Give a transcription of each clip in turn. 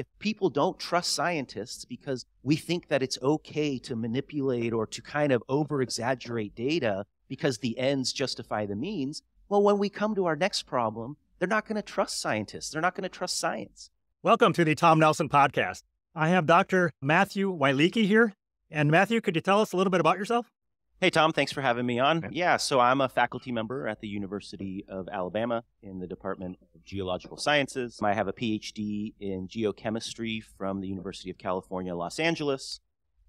if people don't trust scientists because we think that it's okay to manipulate or to kind of over-exaggerate data because the ends justify the means, well, when we come to our next problem, they're not going to trust scientists. They're not going to trust science. Welcome to the Tom Nelson Podcast. I have Dr. Matthew Wielicki here. And Matthew, could you tell us a little bit about yourself? Hey, Tom, thanks for having me on. Yeah, so I'm a faculty member at the University of Alabama in the Department of Geological Sciences. I have a PhD in geochemistry from the University of California, Los Angeles,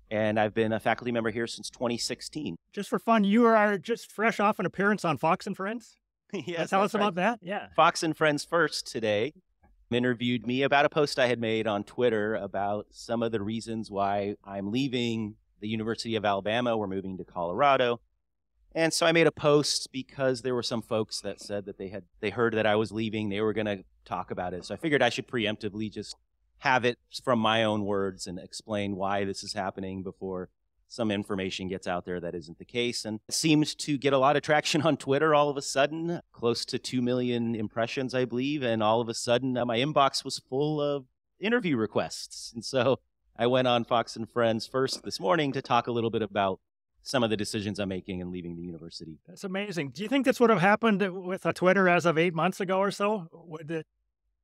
and I've been a faculty member here since 2016. Just for fun, you are just fresh off an appearance on Fox and Friends? Yes. Tell us about that. Yeah. Fox and Friends first today interviewed me about a post I had made on Twitter about some of the reasons why I'm leaving the University of Alabama, we're moving to Colorado. And so I made a post because there were some folks that said that they heard that I was leaving, they were going to talk about it. So I figured I should preemptively just have it from my own words and explain why this is happening before some information gets out there that isn't the case. And it seems to get a lot of traction on Twitter all of a sudden, close to 2 million impressions, I believe. And all of a sudden, my inbox was full of interview requests. And so I went on Fox and Friends first this morning to talk a little bit about some of the decisions I'm making and leaving the university. That's amazing. Do you think this would have happened with a Twitter as of 8 months ago or so? Would it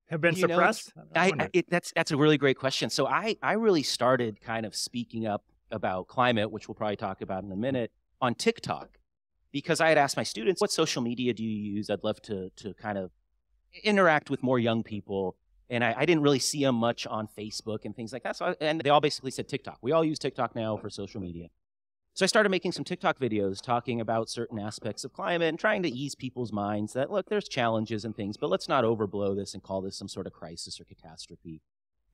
have been suppressed? That's a really great question. So I really started kind of speaking up about climate, which we'll probably talk about in a minute, on TikTok, because I had asked my students, what social media do you use? I'd love to kind of interact with more young people. And I didn't really see them much on Facebook and things like that. So and they all basically said TikTok. We all use TikTok now for social media. So I started making some TikTok videos talking about certain aspects of climate and trying to ease people's minds that, look, there's challenges and things, but let's not overblow this and call this some sort of crisis or catastrophe.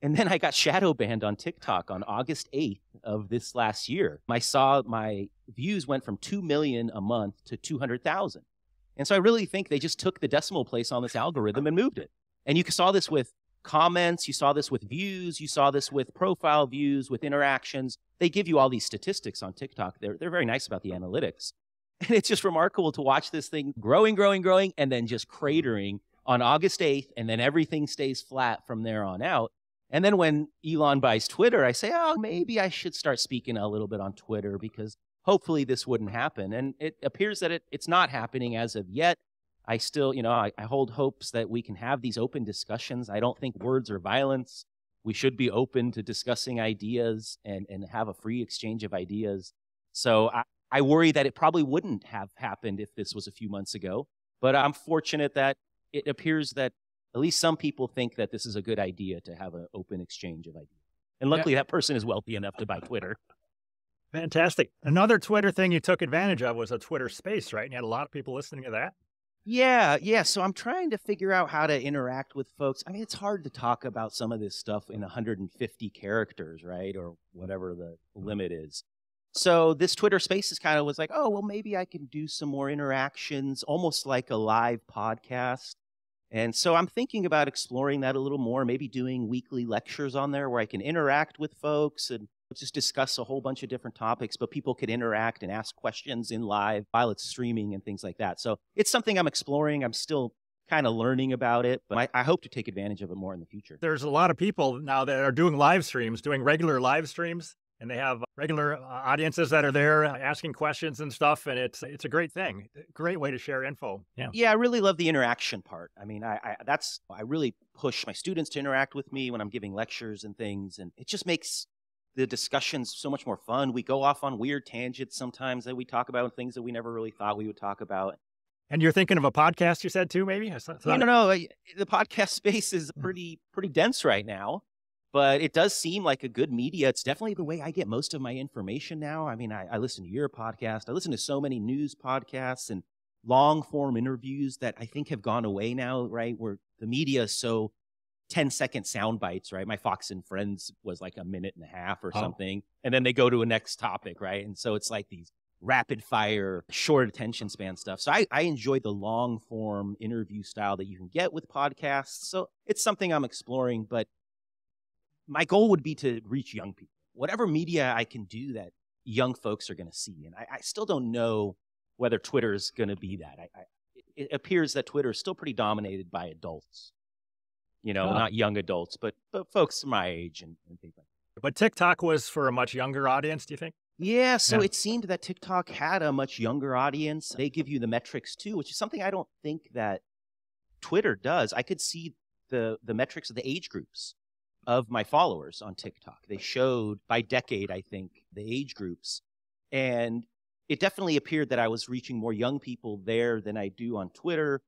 And then I got shadow banned on TikTok on August 8th of this last year. I saw my views went from 2 million a month to 200,000. And so I really think they just took the decimal place on this algorithm and moved it. And you saw this with comments, you saw this with views, you saw this with profile views, with interactions. They give you all these statistics on TikTok. They're very nice about the analytics. And it's just remarkable to watch this thing growing, and then just cratering on August 8th, and then everything stays flat from there on out. And then when Elon buys Twitter, I say, oh, maybe I should start speaking a little bit on Twitter because hopefully this wouldn't happen. And it appears that it's not happening as of yet. I still, I hold hopes that we can have these open discussions. I don't think words are violence. We should be open to discussing ideas and have a free exchange of ideas. So I worry that it probably wouldn't have happened if this was a few months ago. But I'm fortunate that it appears that at least some people think that this is a good idea to have an open exchange of ideas. And luckily, that person is wealthy enough to buy Twitter. Fantastic. Another Twitter thing you took advantage of was a Twitter space, right? And you had a lot of people listening to that. Yeah. So I'm trying to figure out how to interact with folks. I mean, it's hard to talk about some of this stuff in 150 characters, right? Or whatever the limit is. So this Twitter Spaces kind of was like, oh, well, maybe I can do some more interactions, almost like a live podcast. And so I'm thinking about exploring that a little more, maybe doing weekly lectures on there where I can interact with folks and just discuss a whole bunch of different topics, but people could interact and ask questions in live while it's streaming and things like that. So it's something I'm exploring. I'm still kind of learning about it, but I hope to take advantage of it more in the future. There's a lot of people now that are doing live streams, doing regular live streams, and they have regular audiences that are there asking questions and stuff. And it's a great thing. Great way to share info. Yeah, I really love the interaction part. I mean, I really push my students to interact with me when I'm giving lectures and things. And it just makes the discussion's so much more fun. We go off on weird tangents sometimes that we talk about things that we never really thought we would talk about. And you're thinking of a podcast, you said, too, maybe? No. The podcast space is pretty dense right now, but it does seem like a good media. It's definitely the way I get most of my information now. I mean, I listen to your podcast. I listen to so many news podcasts and long-form interviews that I think have gone away now, right, where the media is so 10-second sound bites, right? My Fox and Friends was like a minute and a half or something. And then they go to a next topic, right? And so it's like these rapid fire, short attention span stuff. So I enjoy the long form interview style that you can get with podcasts. So it's something I'm exploring, but my goal would be to reach young people. Whatever media I can do that young folks are going to see. And I still don't know whether Twitter is going to be that. It appears that Twitter is still pretty dominated by adults. you know, not young adults, but folks my age and things like that. But TikTok was for a much younger audience, do you think? Yeah, so it seemed that TikTok had a much younger audience. They give you the metrics too, which is something I don't think that Twitter does. I could see the metrics of the age groups of my followers on TikTok. They showed by decade, I think, the age groups. And it definitely appeared that I was reaching more young people there than I do on Twitter.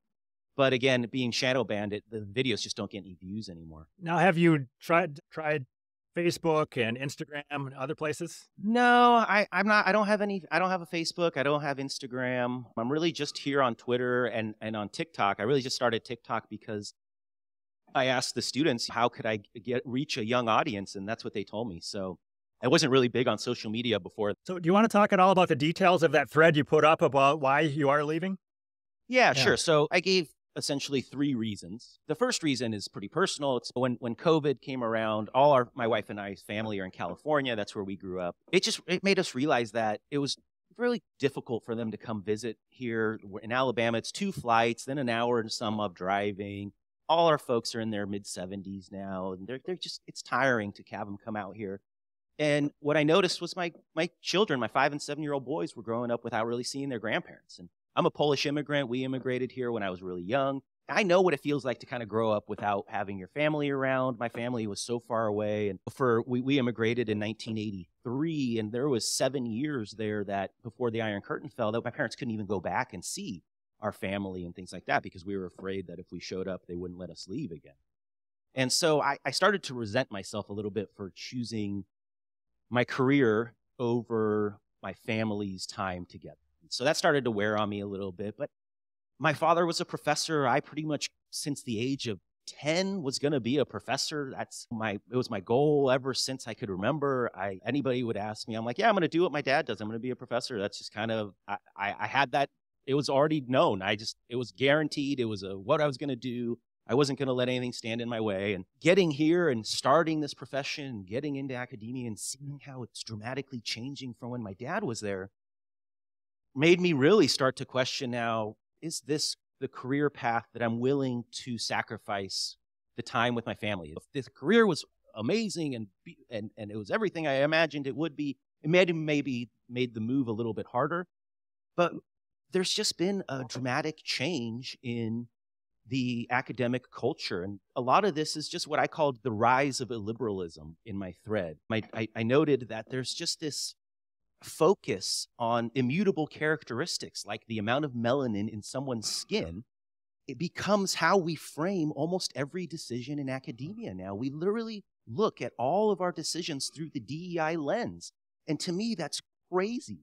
But again, being shadow banned, the videos just don't get any views anymore. Now, have you tried Facebook and Instagram and other places? No, I'm not. I don't have any. I don't have a Facebook. I don't have Instagram. I'm really just here on Twitter and on TikTok. I really just started TikTok because I asked the students, how could I reach a young audience? And that's what they told me. So I wasn't really big on social media before. So do you want to talk at all about the details of that thread you put up about why you are leaving? Yeah, sure. So I gave essentially three reasons. The first reason is pretty personal. It's when COVID came around, my wife and I's family are in California. That's where we grew up. It made us realize that it was really difficult for them to come visit here. In Alabama, it's 2 flights, then an hour and some of driving. All our folks are in their mid-70s now, and they're just, it's tiring to have them come out here. And what I noticed was my children, my 5- and 7-year-old boys, were growing up without really seeing their grandparents. And I'm a Polish immigrant. We immigrated here when I was really young. I know what it feels like to kind of grow up without having your family around. My family was so far away. And we immigrated in 1983, and there was 7 years there that before the Iron Curtain fell that my parents couldn't even go back and see our family and things like that because we were afraid that if we showed up, they wouldn't let us leave again. And so I started to resent myself a little bit for choosing my career over my family's time together. So that started to wear on me a little bit. But my father was a professor. I pretty much, since the age of 10, was going to be a professor. It was my goal ever since I could remember. Anybody would ask me, I'm like, yeah, I'm going to do what my dad does. I'm going to be a professor. That's just kind of, I had that. It was already known. It was guaranteed. It was what I was going to do. I wasn't going to let anything stand in my way. And getting here and starting this profession, getting into academia and seeing how it's dramatically changing from when my dad was there, made me really start to question now, is this the career path that I'm willing to sacrifice the time with my family? If this career was amazing and it was everything I imagined it would be, it maybe made the move a little bit harder. But there's just been a dramatic change in the academic culture. And a lot of this is just what I called the rise of illiberalism in my thread. I noted that there's just this focus on immutable characteristics, like the amount of melanin in someone's skin. It becomes how we frame almost every decision in academia now. We literally look at all of our decisions through the DEI lens. And to me, that's crazy.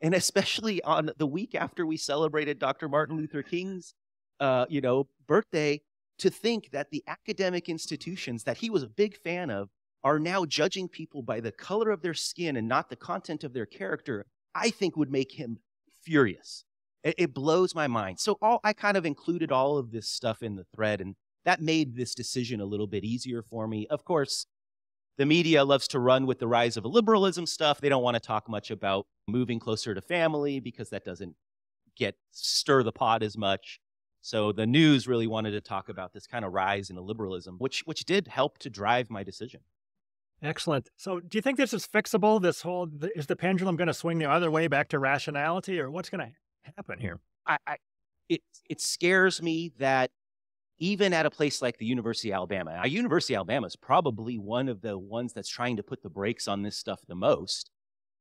And especially on the week after we celebrated Dr. Martin Luther King's, birthday, to think that the academic institutions that he was a big fan of are now judging people by the color of their skin and not the content of their character, I think would make him furious. It blows my mind. So I kind of included all of this stuff in the thread, and that made this decision a little bit easier for me. Of course, the media loves to run with the rise of illiberalism stuff. They don't want to talk much about moving closer to family because that doesn't stir the pot as much. So the news really wanted to talk about this kind of rise in illiberalism, which did help to drive my decision. Excellent. So do you think this is fixable? Is the pendulum going to swing the other way back to rationality, or what's going to happen here? It scares me that even at a place like the University of Alabama, University of Alabama is probably one of the ones that's trying to put the brakes on this stuff the most,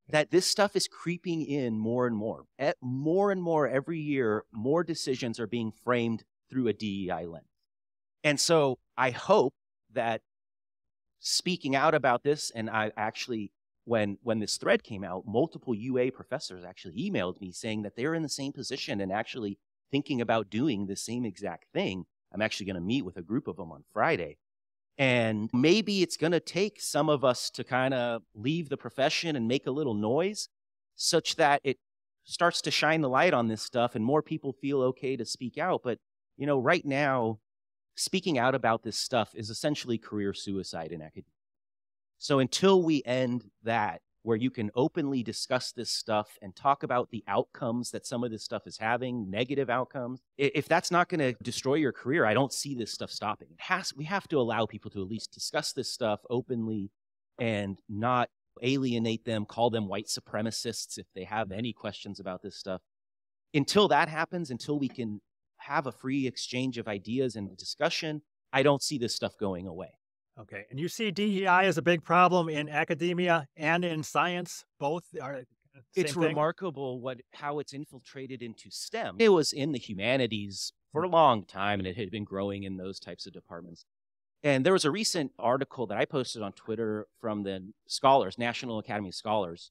that this stuff is creeping in more and more. More and more every year, more decisions are being framed through a DEI lens. And so I hope that speaking out about this, and I actually, when this thread came out, multiple UA professors actually emailed me saying that they're in the same position and actually thinking about doing the same exact thing. I'm actually going to meet with a group of them on Friday. And maybe it's going to take some of us to kind of leave the profession and make a little noise such that it starts to shine the light on this stuff and more people feel okay to speak out. But, you know, right now, speaking out about this stuff is essentially career suicide in academia. So until we end that, where you can openly discuss this stuff and talk about the outcomes that some of this stuff is having, negative outcomes. If that's not going to destroy your career, I don't see this stuff stopping. We have to allow people to at least discuss this stuff openly and not alienate them, call them white supremacists if they have any questions about this stuff. Until that happens, until we can have a free exchange of ideas and discussion, I don't see this stuff going away. Okay. And you see DEI as a big problem in academia and in science, both are the same thing? Remarkable how it's infiltrated into STEM. It was in the humanities for a long time, and it had been growing in those types of departments. And there was a recent article that I posted on Twitter from the scholars, National Academy of Scholars,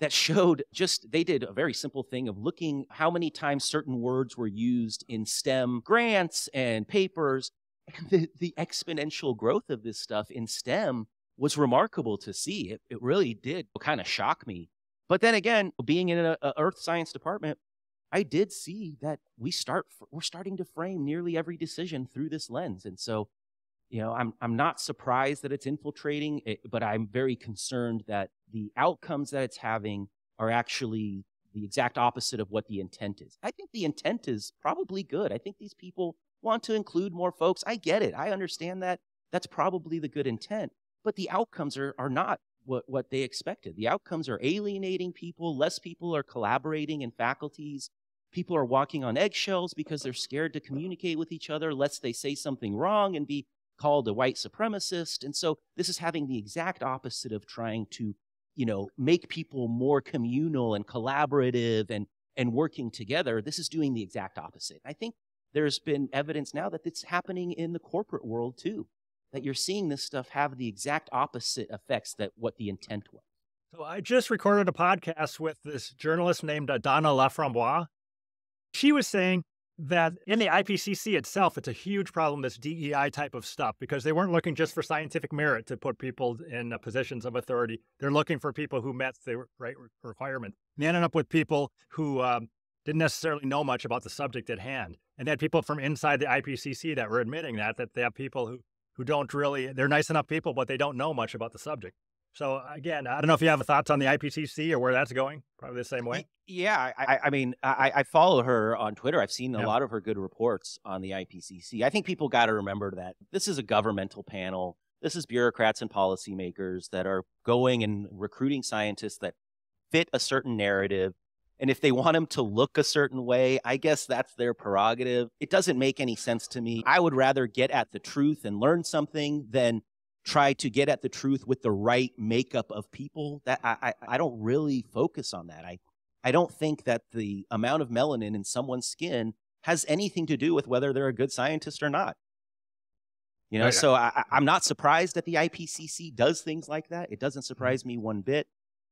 that showed they did a very simple thing of looking how many times certain words were used in STEM grants and papers. The exponential growth of this stuff in STEM was remarkable to see. It really did kind of shock me. But then again, being in an earth science department, I did see that we're starting to frame nearly every decision through this lens. And so, you know, I'm not surprised that it's infiltrating, but I'm very concerned that the outcomes that it's having are actually the exact opposite of what the intent is. I think the intent is probably good. I think these people want to include more folks. I get it. I understand that. That's probably the good intent. But the outcomes are not what they expected. The outcomes are alienating people. Less people are collaborating in faculties. People are walking on eggshells because they're scared to communicate with each other lest they say something wrong and be called a white supremacist. And so this is having the exact opposite of trying to, you know, make people more communal and collaborative and working together. This is doing the exact opposite. I think there's been evidence now that it's happening in the corporate world too, that you're seeing this stuff have the exact opposite effects that what the intent was. So I just recorded a podcast with this journalist named Donna LaFramboise. She was saying that in the IPCC itself, it's a huge problem, this DEI type of stuff, because they weren't looking just for scientific merit to put people in positions of authority. They're looking for people who met the right requirement. And they ended up with people who didn't necessarily know much about the subject at hand. And they had people from inside the IPCC that were admitting that they have people who don't really, they're nice enough people, but they don't know much about the subject. So again, I don't know if you have thoughts on the IPCC or where that's going, probably the same way. Yeah, I mean, I follow her on Twitter. I've seen a lot of her good reports on the IPCC. I think people got to remember that this is a governmental panel. This is bureaucrats and policymakers that are going and recruiting scientists that fit a certain narrative. And if they want them to look a certain way, I guess that's their prerogative. It doesn't make any sense to me. I would rather get at the truth and learn something than try to get at the truth with the right makeup of people. That I don't really focus on that. I don't think that the amount of melanin in someone's skin has anything to do with whether they're a good scientist or not. You know, so I'm not surprised that the IPCC does things like that. It doesn't surprise me one bit.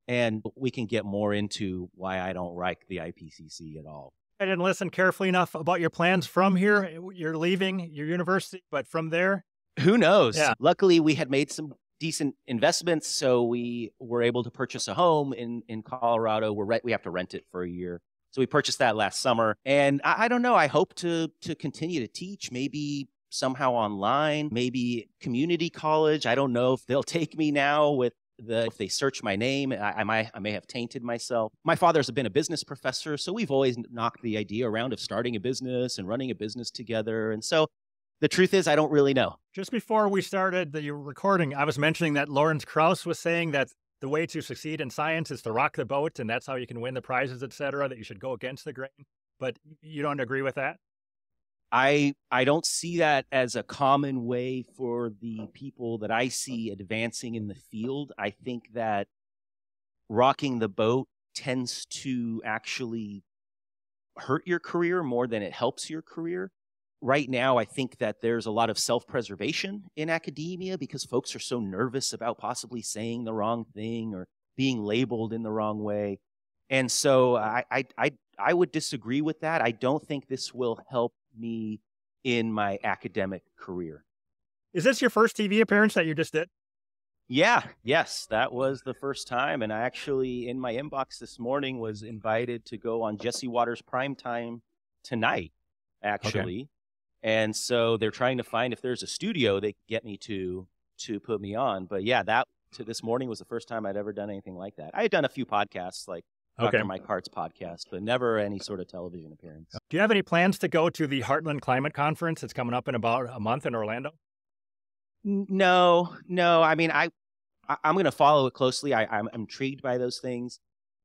And we can get more into why I don't like the IPCC at all. I didn't listen carefully enough about your plans from here. You're leaving your university, but from there? Who knows? Yeah. Luckily, we had made some decent investments, so we were able to purchase a home in Colorado. We have to rent it for a year. So we purchased that last summer. And I don't know. I hope to continue to teach, maybe somehow online, maybe community college. I don't know if they'll take me now if they search my name, I may have tainted myself. My father's been a business professor, so we've always knocked the idea around of starting a business and running a business together. And so the truth is, I don't really know. Just before we started the recording, I was mentioning that Lawrence Krauss was saying that the way to succeed in science is to rock the boat, and that's how you can win the prizes, et cetera, that you should go against the grain. But you don't agree with that? I don't see that as a common way for the people that I see advancing in the field. I think that rocking the boat tends to actually hurt your career more than it helps your career. Right now, I think that there's a lot of self-preservation in academia because folks are so nervous about possibly saying the wrong thing or being labeled in the wrong way. And so I would disagree with that. I don't think this will help me in my academic career. Is this your first TV appearance that you just did? Yeah, yes, that was the first time. And I actually, in my inbox this morning, was invited to go on Jesse Waters Primetime tonight, actually. Okay. And so they're trying to find if there's a studio they can get me to put me on. But yeah, that to this morning was the first time I'd ever done anything like that. I had done a few podcasts, like Dr. Mike Hart's podcast, but never any sort of television appearance. Do you have any plans to go to the Heartland Climate Conference that's coming up in about a month in Orlando? No. I mean, I'm going to follow it closely. I'm intrigued by those things,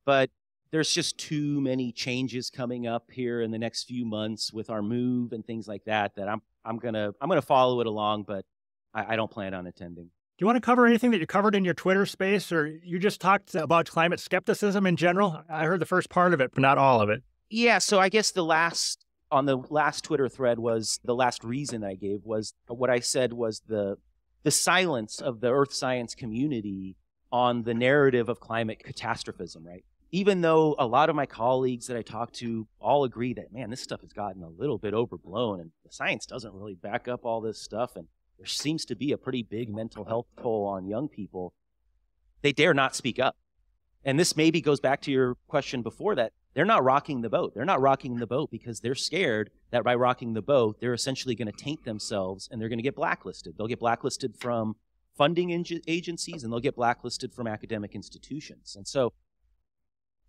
but there's just too many changes coming up here in the next few months with our move and things like that, that I'm gonna follow it along, but I don't plan on attending. Do you want to cover anything that you covered in your Twitter space, or you just talked about climate skepticism in general? I heard the first part of it, but not all of it. Yeah, so I guess on the last Twitter thread was the last reason I gave was what I said was the silence of the earth science community on the narrative of climate catastrophism, right? Even though a lot of my colleagues that I talk to all agree that, man, this stuff has gotten a little bit overblown and the science doesn't really back up all this stuff, and there seems to be a pretty big mental health toll on young people, they dare not speak up. And this maybe goes back to your question before that. They're not rocking the boat. They're not rocking the boat because they're scared that by rocking the boat, they're essentially going to taint themselves and they're going to get blacklisted. They'll get blacklisted from funding agencies and they'll get blacklisted from academic institutions. And so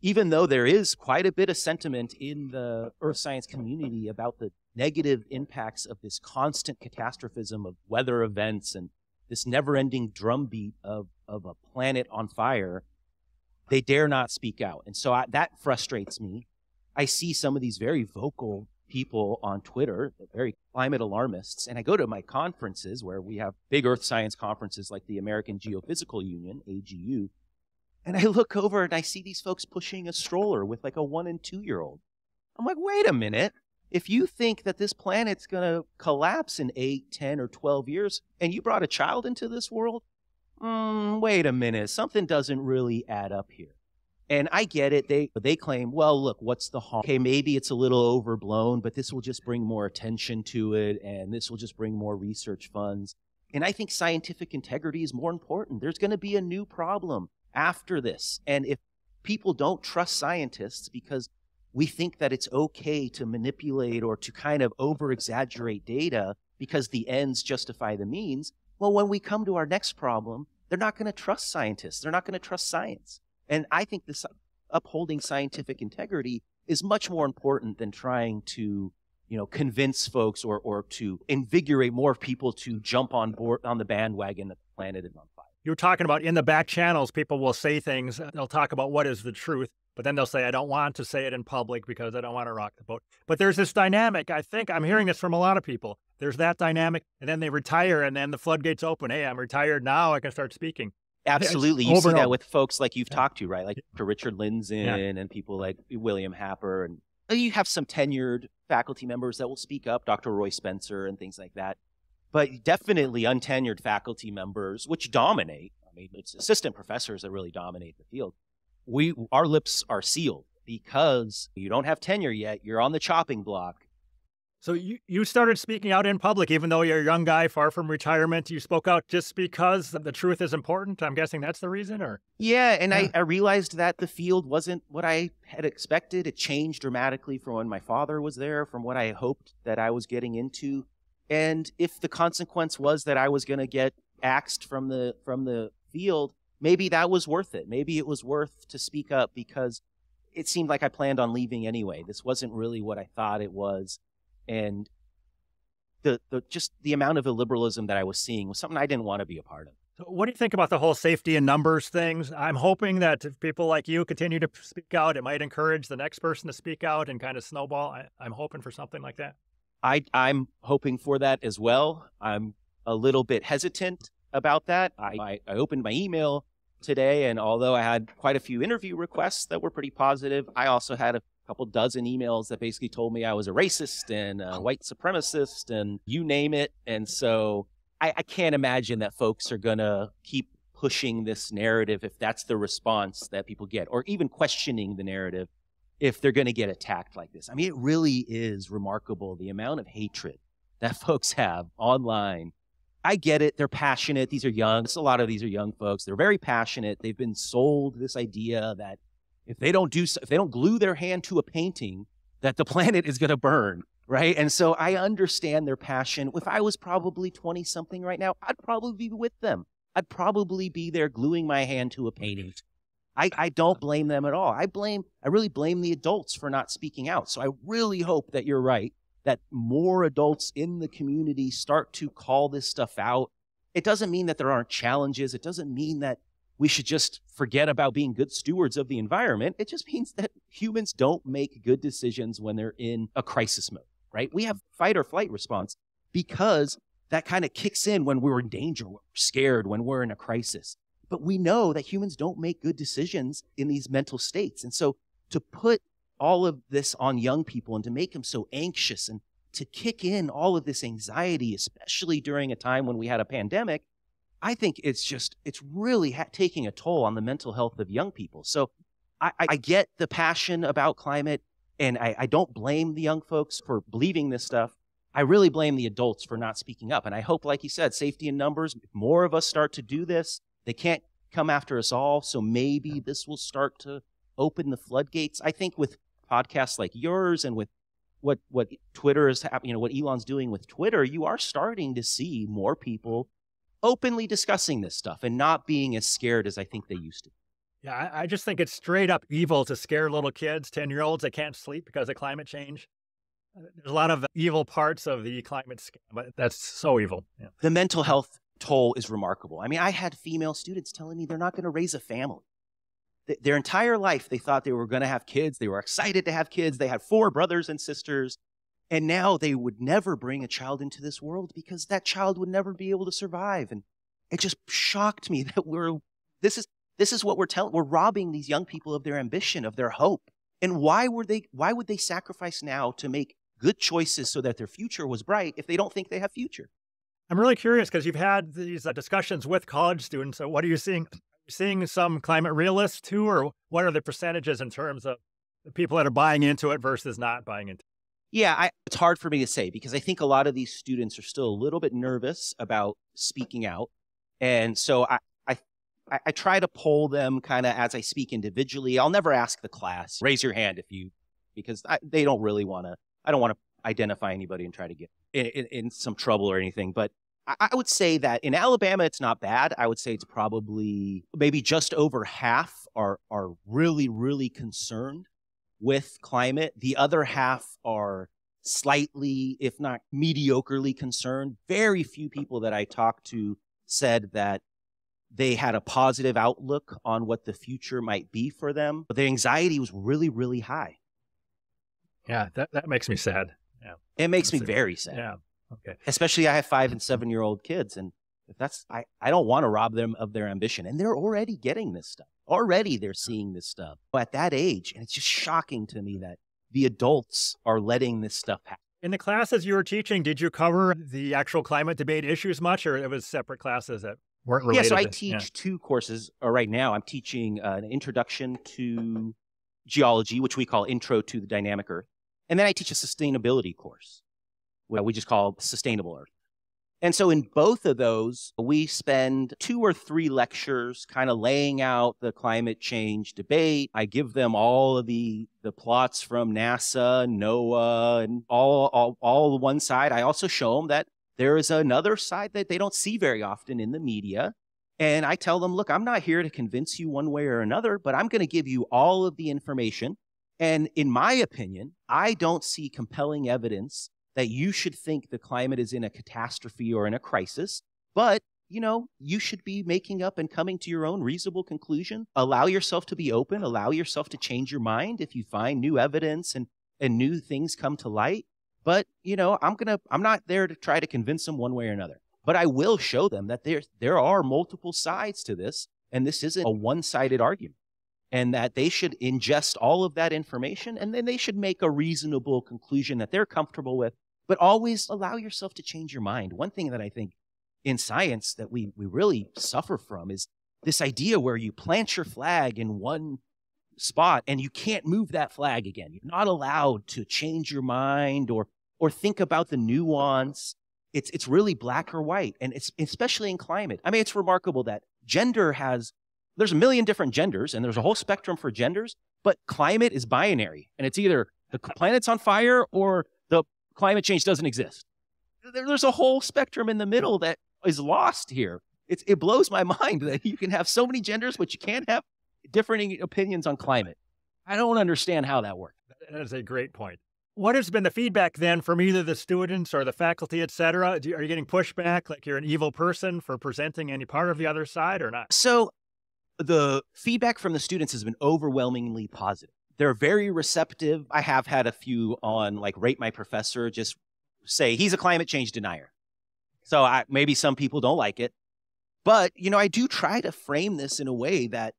even though there is quite a bit of sentiment in the earth science community about the negative impacts of this constant catastrophism of weather events and this never-ending drumbeat of a planet on fire, they dare not speak out. And so that frustrates me. I see some of these very vocal people on Twitter, very climate alarmists, and I go to my conferences where we have big earth science conferences like the American Geophysical Union, AGU, and I look over and I see these folks pushing a stroller with like a 1- and 2-year-old. I'm like, wait a minute. If you think that this planet's going to collapse in 8, 10, or 12 years, and you brought a child into this world, wait a minute. Something doesn't really add up here. And I get it. They claim, well, look, what's the harm? Okay, maybe it's a little overblown, but this will just bring more attention to it, and this will just bring more research funds. And I think scientific integrity is more important. There's going to be a new problem after this. And if people don't trust scientists because we think that it's okay to manipulate or to kind of over-exaggerate data because the ends justify the means, well, when we come to our next problem, they're not going to trust scientists. They're not going to trust science. And I think this upholding scientific integrity is much more important than trying to, you know, convince folks or to invigorate more people to jump on board on the bandwagon that the planet is on fire. You're talking about in the back channels, people will say things, they'll talk about what is the truth, but then they'll say, I don't want to say it in public because I don't want to rock the boat. But there's this dynamic, I think, I'm hearing this from a lot of people. There's that dynamic, and then they retire, and then the floodgates open. Hey, I'm retired now, I can start speaking. Absolutely. You see that with folks like you've talked to, right? Like to Richard Lindzen and people like William Happer. And you have some tenured faculty members that will speak up, Dr. Roy Spencer and things like that. But definitely untenured faculty members, which dominate. I mean, it's assistant professors that really dominate the field. Our lips are sealed because you don't have tenure yet. You're on the chopping block. So you started speaking out in public, even though you're a young guy, far from retirement. You spoke out just because the truth is important. I'm guessing that's the reason, or? Yeah, and I realized that the field wasn't what I had expected. It changed dramatically from when my father was there, from what I hoped that I was getting into. And if the consequence was that I was going to get axed from the field, maybe that was worth it. Maybe it was worth to speak up because it seemed like I planned on leaving anyway. This wasn't really what I thought it was. And just the amount of illiberalism that I was seeing was something I didn't want to be a part of. So what do you think about the whole safety in numbers things? I'm hoping that if people like you continue to speak out, it might encourage the next person to speak out and kind of snowball. I'm hoping for something like that. I'm hoping for that as well. I'm a little bit hesitant about that. I opened my email today, and although I had quite a few interview requests that were pretty positive, I also had a couple dozen emails that basically told me I was a racist and a white supremacist and you name it. And so I can't imagine that folks are going to keep pushing this narrative if that's the response that people get, or even questioning the narrative if they're going to get attacked like this. I mean, it really is remarkable the amount of hatred that folks have online. I get it. They're passionate. These are young. A lot of these are young folks. They're very passionate. They've been sold this idea that if they don't glue their hand to a painting, that the planet is going to burn, right? And so I understand their passion. If I was probably 20-something right now, I'd probably be with them. I'd probably be there gluing my hand to a painting. I don't blame them at all. I really blame the adults for not speaking out. So I really hope that you're right, that more adults in the community start to call this stuff out. It doesn't mean that there aren't challenges. It doesn't mean that we should just forget about being good stewards of the environment. It just means that humans don't make good decisions when they're in a crisis mode, right? We have fight or flight response because that kind of kicks in when we're in danger, when we're scared, when we're in a crisis. But we know that humans don't make good decisions in these mental states. And so to put all of this on young people and to make them so anxious and to kick in all of this anxiety, especially during a time when we had a pandemic, I think it's really taking a toll on the mental health of young people. So I get the passion about climate, and I don't blame the young folks for believing this stuff. I really blame the adults for not speaking up. And I hope, like you said, safety in numbers, if more of us start to do this, they can't come after us all. So maybe this will start to open the floodgates. I think with podcasts like yours and with what Twitter is, you know, what Elon's doing with Twitter, you are starting to see more people openly discussing this stuff and not being as scared as I think they used to. Yeah, I just think it's straight up evil to scare little kids, 10-year-olds that can't sleep because of climate change. There's a lot of evil parts of the climate scam, but that's so evil. Yeah. The mental health toll is remarkable. I mean, I had female students telling me they're not going to raise a family. Their entire life, they thought they were going to have kids. They were excited to have kids. They had 4 brothers and sisters. And now they would never bring a child into this world because that child would never be able to survive. And it just shocked me that this is what we're robbing these young people of their ambition, of their hope. And why would they sacrifice now to make good choices so that their future was bright if they don't think they have future? I'm really curious because you've had these discussions with college students. So what are you seeing? Are you seeing some climate realists too, or what are the percentages in terms of the people that are buying into it versus not buying into it? Yeah, it's hard for me to say because I think a lot of these students are still a little bit nervous about speaking out. And so I try to poll them kind of as I speak individually. I'll never ask the class, raise your hand if you, because they don't really want to, I don't want to identify anybody and try to get in some trouble or anything. But I would say that in Alabama, it's not bad. I would say it's probably maybe just over half are really, really concerned with climate. The other half are slightly, if not mediocrely concerned. Very few people that I talked to said that they had a positive outlook on what the future might be for them, but their anxiety was really, really high. Yeah, that makes me sad. Yeah. It makes me very sad. Yeah. Okay. Especially I have 5- and 7-year-old kids, and I don't want to rob them of their ambition. And they're already getting this stuff. Already they're seeing this stuff at that age. And it's just shocking to me that the adults are letting this stuff happen. In the classes you were teaching, did you cover the actual climate debate issues much, or it was separate classes that weren't related? Yeah, so I teach two courses right now. I'm teaching an introduction to geology, which we call Intro to the Dynamic Earth. And then I teach a sustainability course, what we just call Sustainable Earth. And so in both of those, we spend 2 or 3 lectures kind of laying out the climate change debate. I give them all of the plots from NASA, NOAA, and all one side. I also show them that there is another side that they don't see very often in the media. And I tell them, look, I'm not here to convince you one way or another, but I'm going to give you all of the information. And in my opinion, I don't see compelling evidence that you should think the climate is in a catastrophe or in a crisis, but, you know, you should be making up and coming to your own reasonable conclusion. Allow yourself to be open, allow yourself to change your mind if you find new evidence and new things come to light. But, you know, I'm not there to try to convince them one way or another, but I will show them that there are multiple sides to this, and this isn't a one-sided argument, and that they should ingest all of that information, and then they should make a reasonable conclusion that they're comfortable with, but always allow yourself to change your mind. One thing that I think in science that we really suffer from is this idea where you plant your flag in one spot and you can't move that flag again. You're not allowed to change your mind or think about the nuance. It's really black or white, and it's especially in climate. I mean, it's remarkable that gender has... There's a million different genders, and there's a whole spectrum for genders, but climate is binary, and it's either the planet's on fire or the climate change doesn't exist. There's a whole spectrum in the middle that is lost here. it blows my mind that you can have so many genders, but you can't have differing opinions on climate. I don't understand how that works. That is a great point. What has been the feedback then from either the students or the faculty, et cetera? Are you getting pushback, like you're an evil person for presenting any part of the other side or not? So the feedback from the students has been overwhelmingly positive. They're very receptive. I have had a few on like Rate My Professor, just say he's a climate change denier. So maybe some people don't like it. But, you know, I do try to frame this in a way that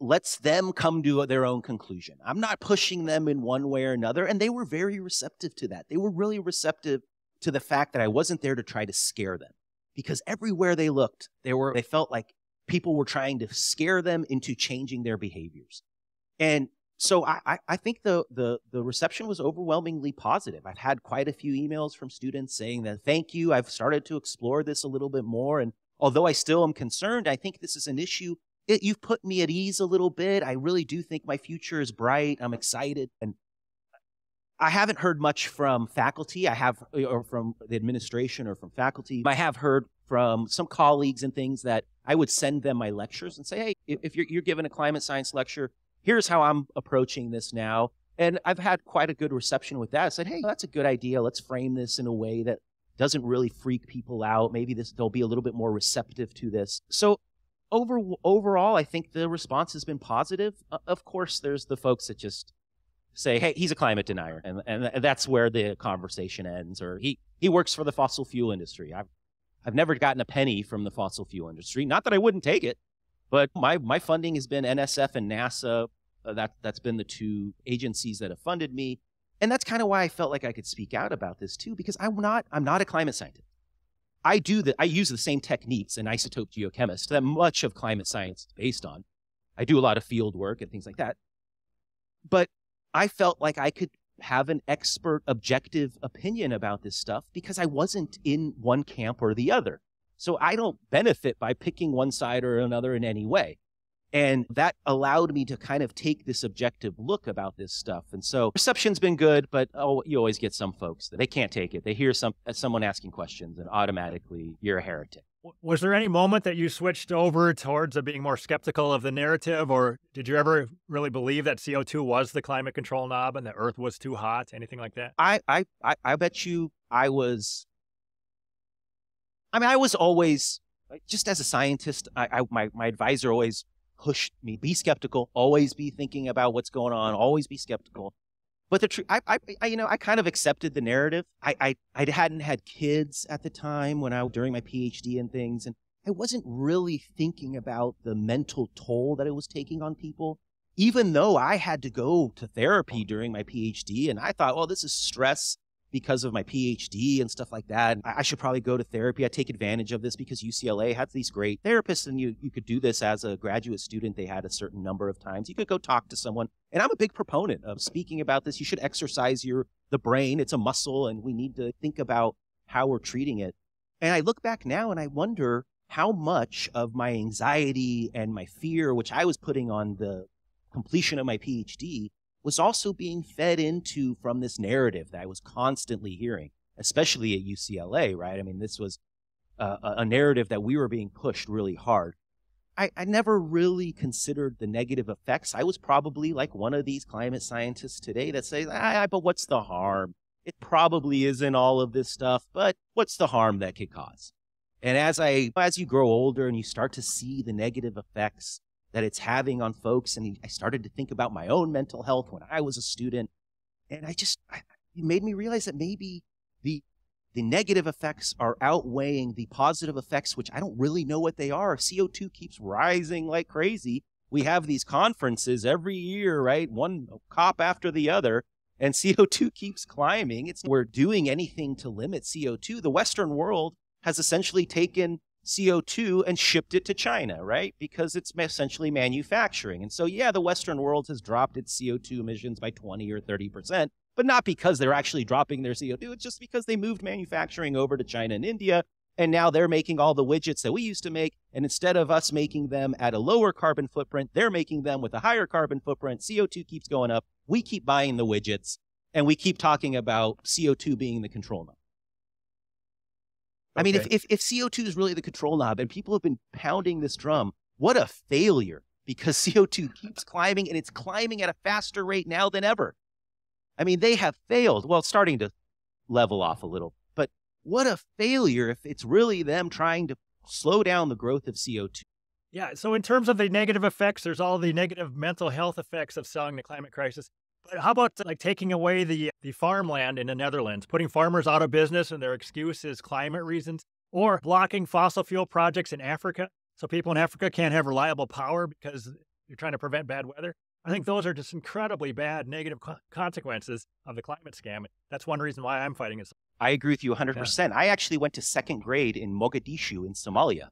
lets them come to their own conclusion. I'm not pushing them in one way or another. And they were very receptive to that. They were really receptive to the fact that I wasn't there to try to scare them, because everywhere they looked, they felt like people were trying to scare them into changing their behaviors. And so I think the reception was overwhelmingly positive. I've had quite a few emails from students saying that, thank you, I've started to explore this a little bit more. And although I still am concerned, I think this is an issue. You've put me at ease a little bit. I really do think my future is bright. I'm excited. And I haven't heard much from faculty, or from the administration or from faculty. I have heard from some colleagues and things that I would send them my lectures and say, hey, if you're giving a climate science lecture, here's how I'm approaching this now. And I've had quite a good reception with that. I said, hey, that's a good idea. Let's frame this in a way that doesn't really freak people out. Maybe they'll be a little bit more receptive to this. So overall, I think the response has been positive. Of course, there's the folks that just say, hey, he's a climate denier. And that's where the conversation ends. Or he works for the fossil fuel industry. I've never gotten a penny from the fossil fuel industry. Not that I wouldn't take it, but my funding has been NSF and NASA. That's been the two agencies that have funded me. And that's kind of why I felt like I could speak out about this too, because I'm not a climate scientist. I use the same techniques, an isotope geochemist, that much of climate science is based on. I do a lot of field work and things like that. But I felt like I could have an expert, objective opinion about this stuff because I wasn't in one camp or the other. So I don't benefit by picking one side or another in any way. And that allowed me to kind of take this objective look about this stuff. And so reception's been good, but you always get some folks that they can't take it. They hear someone asking questions and automatically you're a heretic. Was there any moment that you switched over towards being more skeptical of the narrative, or did you ever really believe that CO2 was the climate control knob and the Earth was too hot, anything like that? I bet you I was always, just as a scientist, my advisor always pushed me, be skeptical, always be thinking about what's going on, always be skeptical. But the truth, I kind of accepted the narrative. I hadn't had kids at the time during my PhD and things, and I wasn't really thinking about the mental toll that it was taking on people, even though I had to go to therapy during my PhD, and I thought, well, this is stress because of my PhD and stuff like that. I should probably go to therapy. I take advantage of this because UCLA has these great therapists, and you could do this as a graduate student. They had a certain number of times. You could go talk to someone. And I'm a big proponent of speaking about this. You should exercise the brain. It's a muscle, and we need to think about how we're treating it. And I look back now and I wonder how much of my anxiety and my fear, which I was putting on the completion of my PhD, was also being fed into from this narrative that I was constantly hearing, especially at UCLA, right? I mean, this was a narrative that we were being pushed really hard. I never really considered the negative effects. I was probably like one of these climate scientists today that says, but what's the harm? It probably isn't all of this stuff, but what's the harm that could cause? And as you grow older and you start to see the negative effects that it's having on folks. And I started to think about my own mental health when I was a student. And it made me realize that maybe the negative effects are outweighing the positive effects, which I don't really know what they are. CO2 keeps rising like crazy. We have these conferences every year, right? One COP after the other, and CO2 keeps climbing. We're doing anything to limit CO2. The Western world has essentially taken CO2 and shipped it to China, right? Because it's essentially manufacturing. And so, yeah, the Western world has dropped its CO2 emissions by 20 or 30%, but not because they're actually dropping their CO2. It's just because they moved manufacturing over to China and India, and now they're making all the widgets that we used to make. And instead of us making them at a lower carbon footprint, they're making them with a higher carbon footprint. CO2 keeps going up. We keep buying the widgets, and we keep talking about CO2 being the control knob. I mean, if CO2 is really the control knob, and people have been pounding this drum, what a failure, because CO2 keeps climbing, and it's climbing at a faster rate now than ever. I mean, they have failed. Well, it's starting to level off a little, but what a failure if it's really them trying to slow down the growth of CO2. Yeah, so in terms of the negative effects, there's all the negative mental health effects of selling the climate crisis. But how about like taking away the farmland in the Netherlands, putting farmers out of business and their excuse is climate reasons, or blocking fossil fuel projects in Africa so people in Africa can't have reliable power because you're trying to prevent bad weather? I think those are just incredibly bad negative consequences of the climate scam. That's one reason why I'm fighting it. I agree with you 100%. Yeah. I actually went to second grade in Mogadishu in Somalia.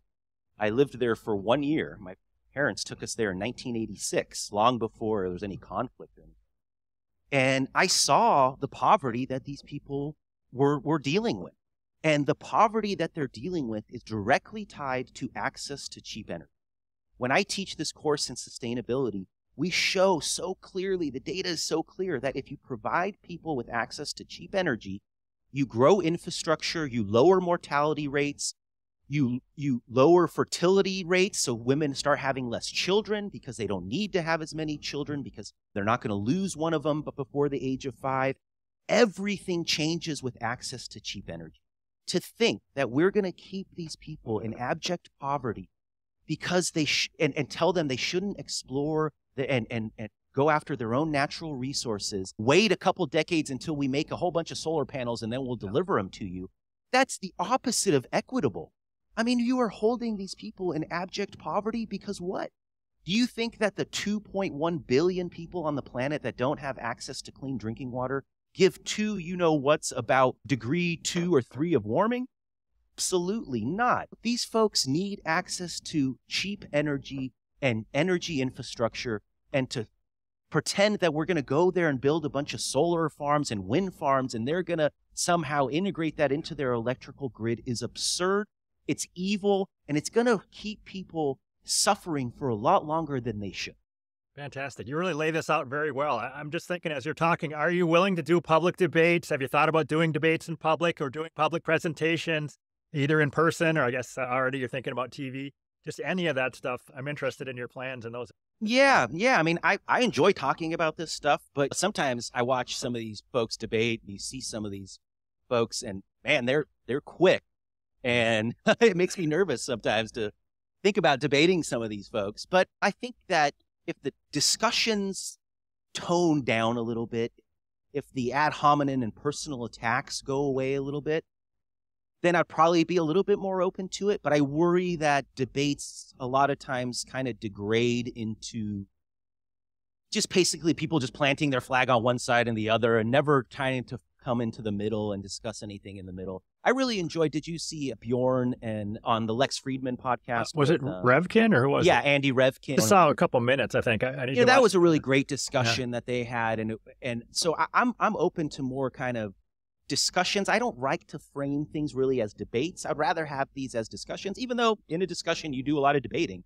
I lived there for 1 year. My parents took us there in 1986, long before there was any conflict. And I saw the poverty that these people were dealing with. And the poverty that they're dealing with is directly tied to access to cheap energy. When I teach this course in sustainability, we show so clearly, the data is so clear, that if you provide people with access to cheap energy, you grow infrastructure, you lower mortality rates, you lower fertility rates, so women start having less children because they don't need to have as many children because they're not going to lose one of them but before the age of 5. Everything changes with access to cheap energy. To think that we're going to keep these people in abject poverty because they and tell them they shouldn't explore and go after their own natural resources, wait a couple decades until we make a whole bunch of solar panels and then we'll deliver them to you, that's the opposite of equitable. I mean, you are holding these people in abject poverty because what? Do you think that the 2.1 billion people on the planet that don't have access to clean drinking water give two you-know-whats about degree 2 or 3 of warming? Absolutely not. These folks need access to cheap energy and energy infrastructure, and to pretend that we're going to go there and build a bunch of solar farms and wind farms and they're going to somehow integrate that into their electrical grid is absurd. It's evil, and it's going to keep people suffering for a lot longer than they should. Fantastic. You really lay this out very well. I'm just thinking as you're talking, are you willing to do public debates? Have you thought about doing debates in public or doing public presentations, either in person or I guess already you're thinking about TV? Just any of that stuff. I'm interested in your plans and those. Yeah. I mean, I enjoy talking about this stuff, but sometimes I watch some of these folks debate and you see some of these folks and man, they're quick. And it makes me nervous sometimes to think about debating some of these folks. But I think that if the discussions tone down a little bit, if the ad hominem and personal attacks go away a little bit, then I'd probably be a little bit more open to it. But I worry that debates a lot of times kind of degrade into just basically people just planting their flag on one side and the other and never trying to come into the middle and discuss anything in the middle. I really enjoyed, did you see Bjorn and on the Lex Friedman podcast? Was it Revkin or who was it? Yeah, Andy Revkin. I saw a couple minutes, I think. I need to that watch. Was a really great discussion that they had. And so I'm open to more kind of discussions. I don't like to frame things really as debates. I'd rather have these as discussions, even though in a discussion you do a lot of debating.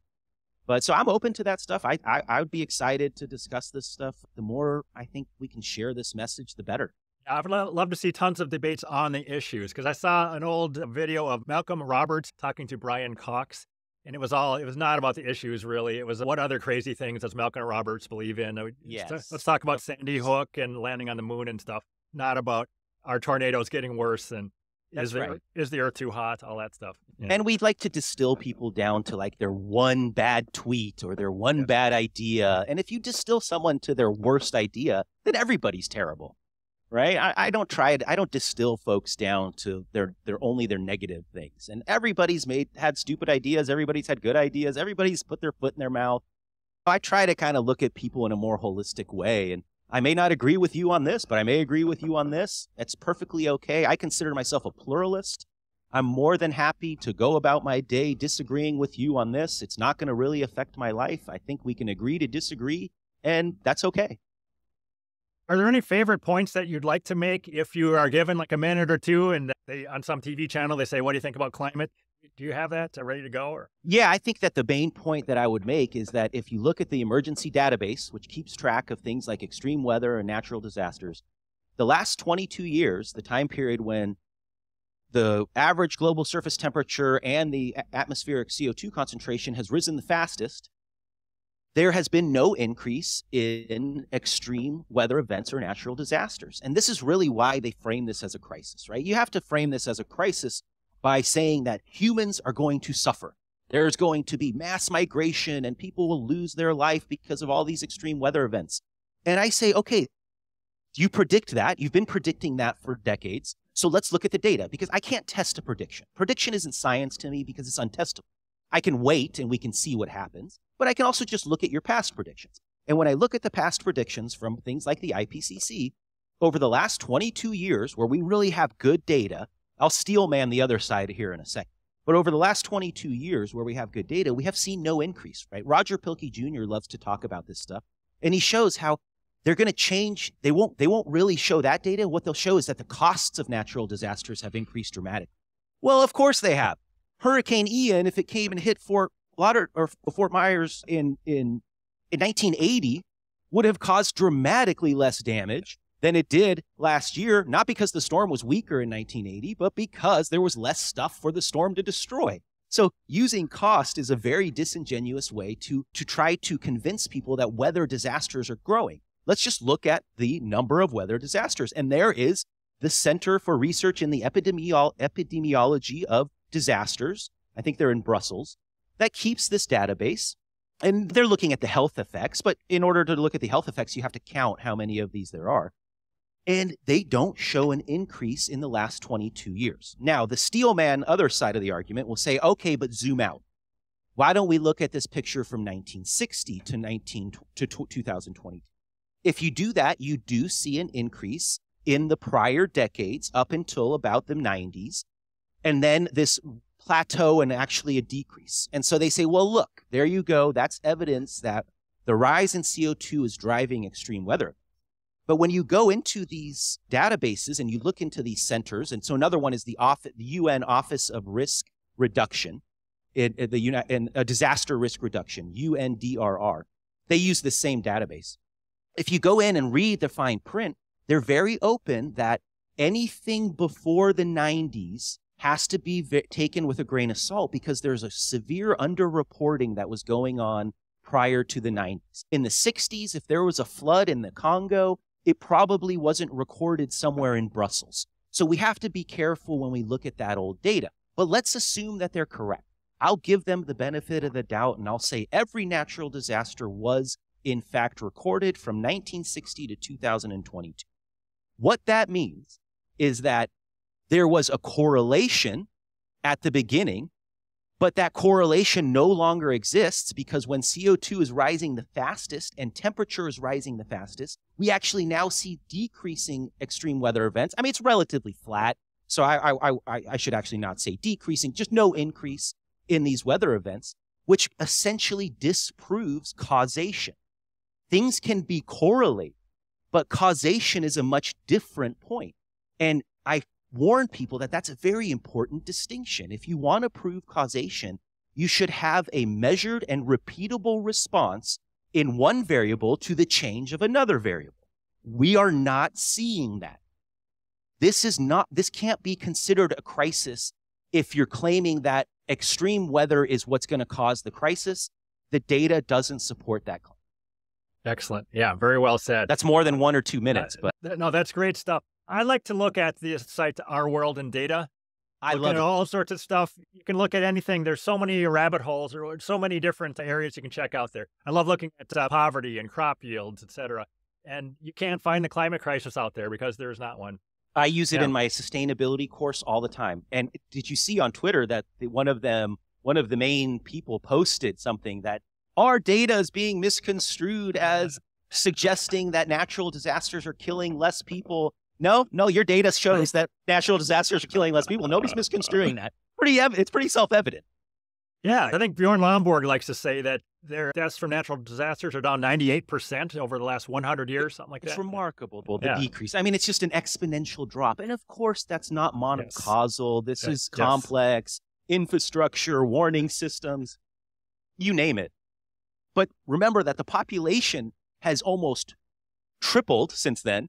But so I'm open to that stuff. I would be excited to discuss this stuff. The more I think we can share this message, the better. I'd love to see tons of debates on the issues because I saw an old video of Malcolm Roberts talking to Brian Cox, and it was not about the issues really. It was what other crazy things does Malcolm Roberts believe in? Yes. Let's talk about Sandy Hook and landing on the moon and stuff, not about are tornadoes getting worse and is the earth too hot, all that stuff. Yeah. And we'd like to distill people down to like their one bad tweet or their one bad idea. And if you distill someone to their worst idea, then everybody's terrible. Right? I don't try to, I don't distill folks down to their negative things. And everybody's had stupid ideas. Everybody's had good ideas. Everybody's put their foot in their mouth. I try to kind of look at people in a more holistic way. And I may not agree with you on this, but I may agree with you on this. That's perfectly okay. I consider myself a pluralist. I'm more than happy to go about my day disagreeing with you on this. It's not going to really affect my life. I think we can agree to disagree, and that's okay. Are there any favorite points that you'd like to make if you are given like a minute or two and they on some TV channel, they say, what do you think about climate? Do you have that ready to go? Or? Yeah, I think that the main point that I would make is that if you look at the emergency database, which keeps track of things like extreme weather and natural disasters, the last 22 years, the time period when the average global surface temperature and the atmospheric CO2 concentration has risen the fastest, there has been no increase in extreme weather events or natural disasters. And this is really why they frame this as a crisis, right? You have to frame this as a crisis by saying that humans are going to suffer. There's going to be mass migration and people will lose their life because of all these extreme weather events. And I say, okay, you predict that. You've been predicting that for decades. So let's look at the data, because I can't test a prediction. Prediction isn't science to me because it's untestable. I can wait and we can see what happens, but I can also just look at your past predictions. And when I look at the past predictions from things like the IPCC, over the last 22 years where we really have good data, I'll steel man the other side here in a second. But over the last 22 years where we have good data, we have seen no increase, right? Roger Pilkey Jr. loves to talk about this stuff, and he shows how they're going to change. They won't really show that data. What they'll show is that the costs of natural disasters have increased dramatically. Well, of course they have. Hurricane Ian, if it came and hit Fort Myers in 1980, would have caused dramatically less damage than it did last year, not because the storm was weaker in 1980, but because there was less stuff for the storm to destroy. So using cost is a very disingenuous way to try to convince people that weather disasters are growing. Let's just look at the number of weather disasters. And there is the Center for Research in the Epidemiology of Disasters. I think they're in Brussels. That keeps this database. And they're looking at the health effects. But in order to look at the health effects, you have to count how many of these there are. And they don't show an increase in the last 22 years. Now, the steelman other side of the argument will say, okay, but zoom out. Why don't we look at this picture from 1960 to 2022? If you do that, you do see an increase in the prior decades up until about the 90s, and then this plateau and actually a decrease. And so they say, well, look, there you go. That's evidence that the rise in CO2 is driving extreme weather. But when you go into these databases and you look into these centers, and so another one is the UN Office of Risk Reduction, Disaster Risk Reduction, UNDRR, they use the same database. If you go in and read the fine print, they're very open that anything before the 90s has to be taken with a grain of salt because there's a severe underreporting that was going on prior to the 90s. In the 60s, if there was a flood in the Congo, it probably wasn't recorded somewhere in Brussels. So we have to be careful when we look at that old data. But let's assume that they're correct. I'll give them the benefit of the doubt, and I'll say every natural disaster was in fact recorded from 1960 to 2022. What that means is that there was a correlation at the beginning, but that correlation no longer exists because when CO2 is rising the fastest and temperature is rising the fastest, we actually now see decreasing extreme weather events. I mean, it's relatively flat, so I should actually not say decreasing, just no increase in these weather events, which essentially disproves causation. Things can be correlated, but causation is a much different point. And I warn people that that's a very important distinction. If you want to prove causation, you should have a measured and repeatable response in one variable to the change of another variable. We are not seeing that. This can't be considered a crisis if you're claiming that extreme weather is what's going to cause the crisis. The data doesn't support that claim. Excellent. Yeah, very well said. That's more than 1 or 2 minutes. But no, that's great stuff. I like to look at the site Our World in Data. I love it. All sorts of stuff. You can look at anything. There's so many rabbit holes or so many different areas you can check out there. I love looking at poverty and crop yields, et cetera. And you can't find the climate crisis out there because there's not one. I use it in my sustainability course all the time. And did you see on Twitter that one of the main people posted something that our data is being misconstrued as suggesting that natural disasters are killing less people? No, your data shows that natural disasters are killing less people. Nobody's misconstruing that. It's pretty self-evident. Yeah, I think Bjorn Lomborg likes to say that their deaths from natural disasters are down 98% over the last 100 years, something like that. It's remarkable, the decrease. I mean, it's just an exponential drop. And of course, that's not monocausal. Yes. This is complex, infrastructure, warning systems, you name it. But remember that the population has almost tripled since then,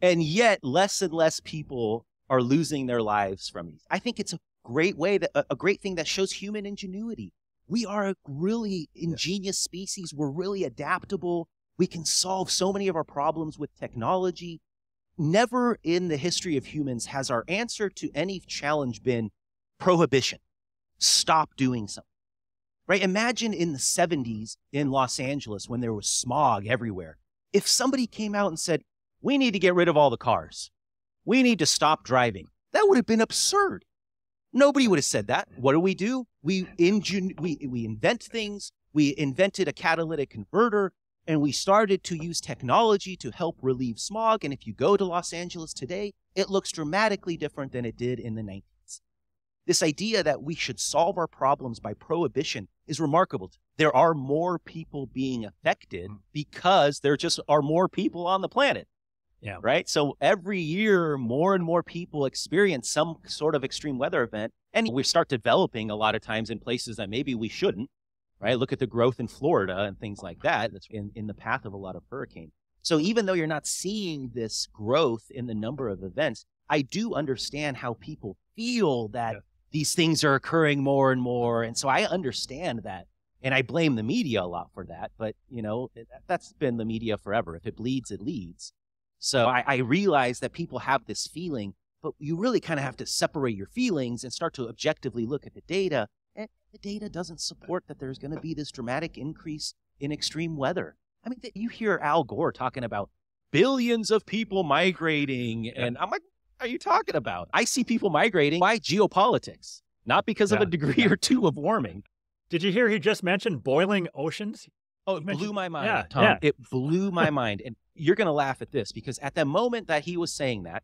and yet less and less people are losing their lives from these. I think it's a great way, that a great thing that shows human ingenuity. We are a really ingenious species. We're really adaptable. We can solve so many of our problems with technology. Never in the history of humans has our answer to any challenge been prohibition. Stop doing something, right? Imagine in the 70s in Los Angeles when there was smog everywhere. If somebody came out and said, we need to get rid of all the cars. We need to stop driving. That would have been absurd. Nobody would have said that. What do? We invent things. We invented a catalytic converter, and we started to use technology to help relieve smog. And if you go to Los Angeles today, it looks dramatically different than it did in the 90s. This idea that we should solve our problems by prohibition is remarkable. There are more people being affected because there just are more people on the planet. Yeah. Right. So every year, more and more people experience some sort of extreme weather event, and we start developing a lot of times in places that maybe we shouldn't. Right. Look at the growth in Florida and things like that. That's in the path of a lot of hurricanes. So even though you're not seeing this growth in the number of events, I do understand how people feel that these things are occurring more and more. And so I understand that. And I blame the media a lot for that. But, you know, that's been the media forever. If it bleeds, it leads. So I realize that people have this feeling, but you really kind of have to separate your feelings and start to objectively look at the data. And the data doesn't support that there's going to be this dramatic increase in extreme weather. I mean, you hear Al Gore talking about billions of people migrating. And I'm like, what are you talking about? I see people migrating by geopolitics, not because of a degree or two of warming. Did you hear he just mentioned boiling oceans? Oh, it blew my mind, Tom. Yeah. It blew my mind. And you're going to laugh at this because at the moment that he was saying that,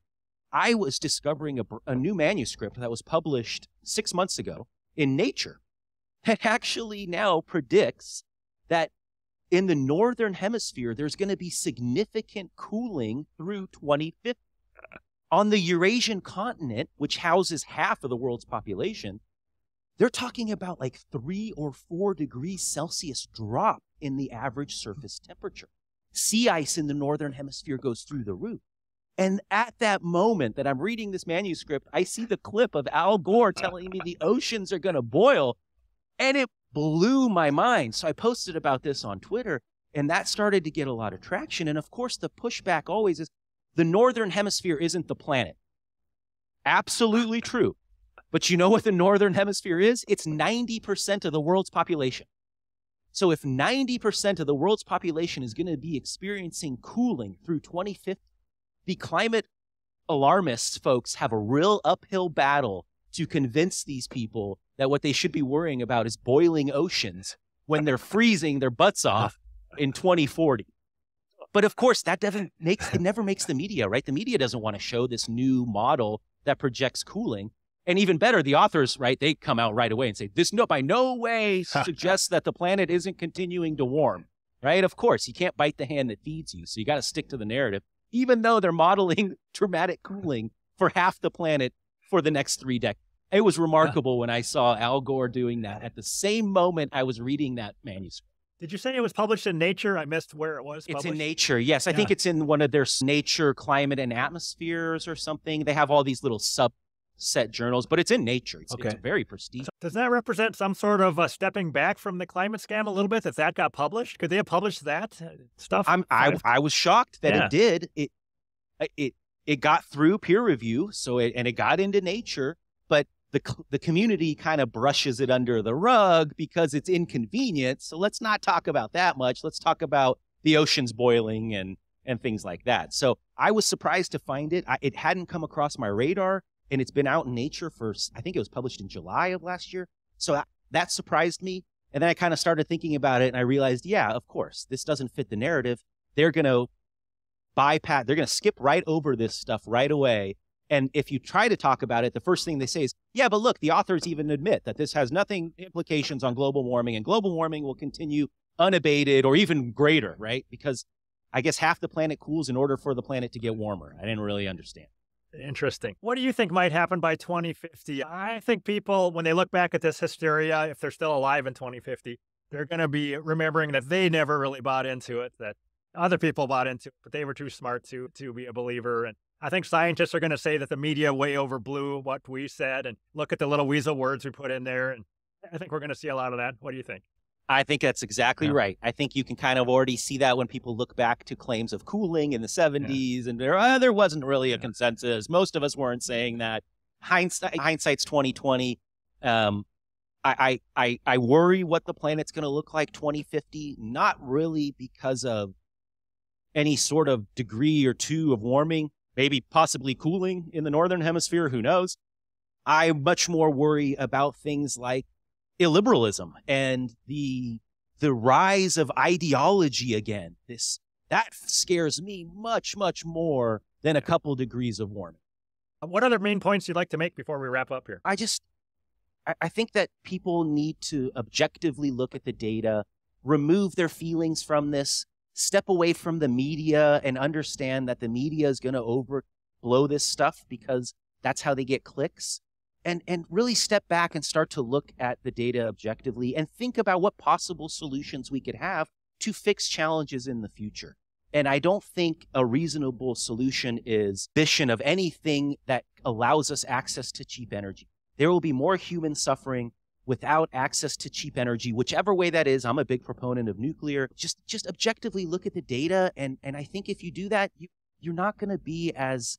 I was discovering a new manuscript that was published 6 months ago in Nature that actually now predicts that in the Northern Hemisphere, there's going to be significant cooling through 2050. On the Eurasian continent, which houses half of the world's population, they're talking about like 3 or 4 degrees Celsius drop in the average surface temperature. Sea ice in the Northern Hemisphere goes through the roof. And at that moment that I'm reading this manuscript, I see the clip of Al Gore telling me the oceans are going to boil, and it blew my mind. So I posted about this on Twitter, and that started to get a lot of traction. And of course, the pushback always is the Northern Hemisphere isn't the planet. Absolutely true. But you know what the Northern Hemisphere is? It's 90% of the world's population. So if 90% of the world's population is going to be experiencing cooling through 2050, the climate alarmists folks have a real uphill battle to convince these people that what they should be worrying about is boiling oceans when they're freezing their butts off in 2040. But of course, that never makes the media, right? The media doesn't want to show this new model that projects cooling. And even better, the authors, right, they come out right away and say, this by no way suggests that the planet isn't continuing to warm, right? Of course, you can't bite the hand that feeds you, so you got to stick to the narrative, even though they're modeling dramatic cooling for half the planet for the next 3 decades. It was remarkable when I saw Al Gore doing that at the same moment I was reading that manuscript. Did you say it was published in Nature? I missed where it was published. It's in Nature, yes. I think it's in one of their Nature, Climate, and Atmospheres or something. They have all these little subset journals, but it's in Nature. It's very prestigious. So does that represent some sort of stepping back from the climate scam a little bit if that got published? Could they have published that stuff? I was shocked that it did. It got through peer review, so it got into Nature, but the community kind of brushes it under the rug because it's inconvenient. So let's not talk about that much. Let's talk about the oceans boiling and things like that. So I was surprised to find it. It hadn't come across my radar. And it's been out in Nature for, I think it was published in July of last year. So that surprised me. And then I kind of started thinking about it and I realized, yeah, of course, this doesn't fit the narrative. They're going to bypass, they're going to skip right over this stuff right away. And if you try to talk about it, the first thing they say is, yeah, but look, the authors even admit that this has nothing implications on global warming, and global warming will continue unabated or even greater, right? Because I guess half the planet cools in order for the planet to get warmer. I didn't really understand. Interesting. What do you think might happen by 2050? I think people, when they look back at this hysteria, if they're still alive in 2050, they're going to be remembering that they never really bought into it, that other people bought into it, but they were too smart to be a believer. And I think scientists are going to say that the media way overblew what we said, and look at the little weasel words we put in there. And I think we're going to see a lot of that. What do you think? I think that's exactly right. I think you can kind of already see that when people look back to claims of cooling in the 70s and there wasn't really a consensus. Most of us weren't saying that. Hindsight's 2020. I worry what the planet's going to look like 2050, not really because of any sort of degree or two of warming, maybe possibly cooling in the Northern Hemisphere, who knows? I much more worry about things like illiberalism and the rise of ideology again. That scares me much, much more than a couple degrees of warming. What other main points you'd like to make before we wrap up here? I think that people need to objectively look at the data, remove their feelings from this, step away from the media, and understand that the media is going to overblow this stuff because that's how they get clicks. And really step back and start to look at the data objectively and think about what possible solutions we could have to fix challenges in the future. And I don't think a reasonable solution is ambition of anything that allows us access to cheap energy. There will be more human suffering without access to cheap energy, whichever way that is. I'm a big proponent of nuclear. Just objectively look at the data. And I think if you do that, you're not going to be as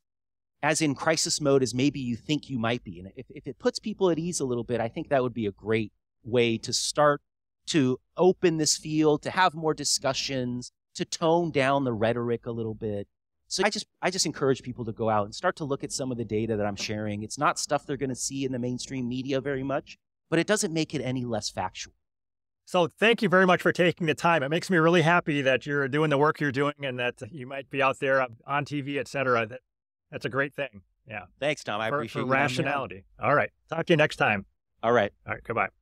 in crisis mode as maybe you think you might be. And if it puts people at ease a little bit, I think that would be a great way to start to open this field, to have more discussions, to tone down the rhetoric a little bit. So I just encourage people to go out and start to look at some of the data that I'm sharing. It's not stuff they're going to see in the mainstream media very much, but it doesn't make it any less factual. So thank you very much for taking the time. It makes me really happy that you're doing the work you're doing and that you might be out there on TV, et cetera. That's a great thing. Yeah. Thanks, Tom. I appreciate it. For rationality. All right. Talk to you next time. All right. All right. Goodbye.